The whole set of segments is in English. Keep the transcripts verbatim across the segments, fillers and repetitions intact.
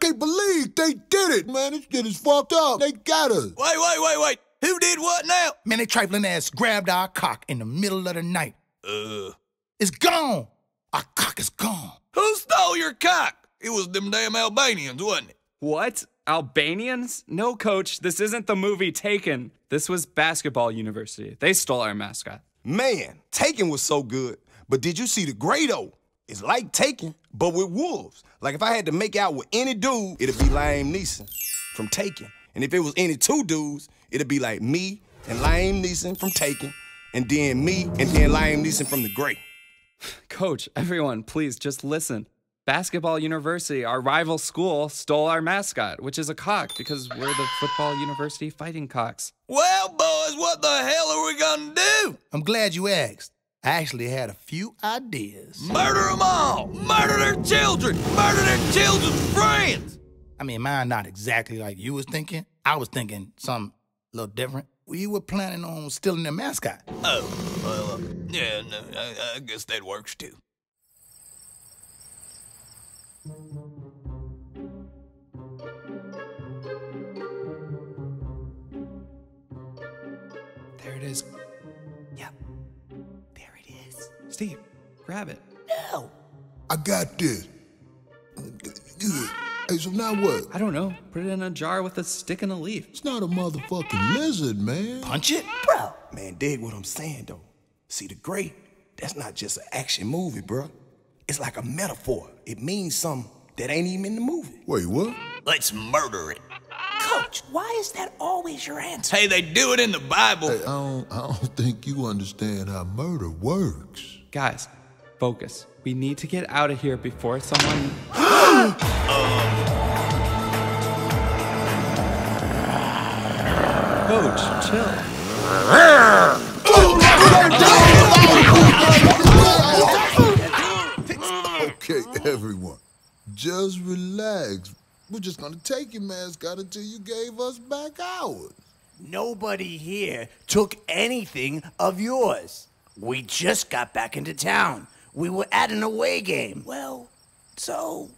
can't believe they did it, man. This shit is fucked up. They got us. Wait, wait, wait, wait. Who did what now? Man, that trifling ass grabbed our cock in the middle of the night. Uh. It's gone. Our cock is gone. Who stole your cock? It was them damn Albanians, wasn't it? What? Albanians? No, Coach. This isn't the movie Taken. This was Basketball University. They stole our mascot. Man, Taken was so good. But did you see the Grado? It's like Taken, but with wolves. Like if I had to make out with any dude, it'd be Liam Neeson from Taken. And if it was any two dudes, it'd be like me and Liam Neeson from Taken, and then me and then Liam Neeson from The Great. Coach, everyone, please just listen. Basketball University, our rival school, stole our mascot, which is a cock, because we're the football university fighting cocks. Well, boys, what the hell are we gonna do? I'm glad you asked. I actually had a few ideas. Murder them all! Murder their children! Murder their children's friends! I mean, mine not exactly like you was thinking. I was thinking something a little different. We were planning on stealing their mascot. Oh, well, uh, yeah, no, I, I guess that works too. There it is. Yep. There it is. Steve, grab it. No! I got this. Hey, so now what? I don't know. Put it in a jar with a stick and a leaf. It's not a motherfucking lizard, man. Punch it? Bro! Man, dig what I'm saying, though. See, The Great, that's not just an action movie, bro. It's like a metaphor. It means something that ain't even in the movie. Wait, what? Let's murder it. Coach, why is that always your answer? Hey, they do it in the Bible. Hey, I don't, I don't think you understand how murder works. Guys, focus. We need to get out of here before someone... um... Coach, chill. Okay, everyone, just relax. We're just gonna take your mascot until you gave us back ours. Nobody here took anything of yours. We just got back into town. We were at an away game. Well, so,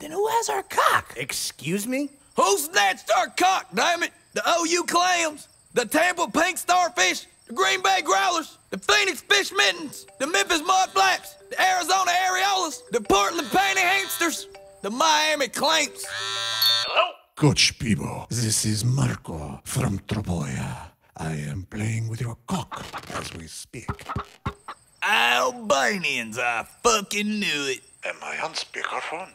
then who has our cock? Excuse me? Who snatched our cock, damn it? The O U Clams, the Tampa Pink Starfish, the Green Bay Growlers, the Phoenix Fish Mittens, the Memphis Mud Flaps, the Arizona Areolas, the Portland Panty Hamsters, the Miami Clamps. Hello? Coach Pebow, this is Marco from Tropoya. I am playing with your cock as we speak. Albanians, I fucking knew it. Am I on speakerphone?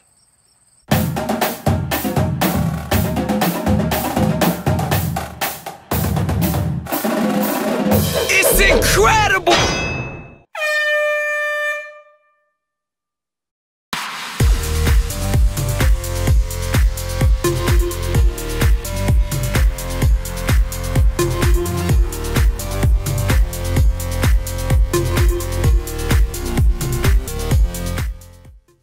It's incredible!